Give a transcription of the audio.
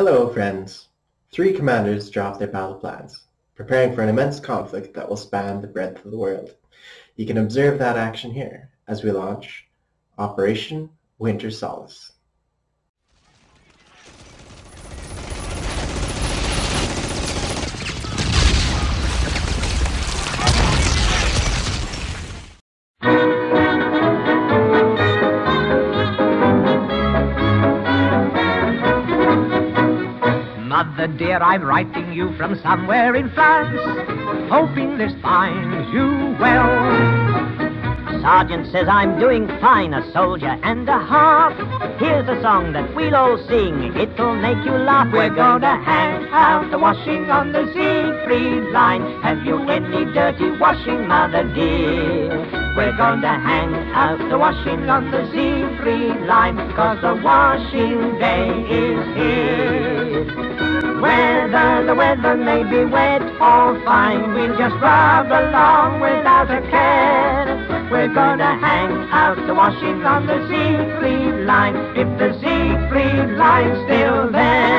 Hello, friends. Three commanders draft their battle plans, preparing for an immense conflict that will span the breadth of the world. You can observe that action here as we launch Operation Winter Solace. Mother dear, I'm writing you from somewhere in France, hoping this finds you well. Sergeant says I'm doing fine, a soldier and a half. Here's a song that we'll all sing, it'll make you laugh. We're gonna hang out the washing on the Siegfried line. Have you any dirty washing, Mother dear? We're going to hang out the washing on the Siegfried line, 'cause the washing day is here. Whether the weather may be wet or fine, we'll just rub along without a care. We're going to hang out the washing on the Siegfried line, if the Siegfried line's still there.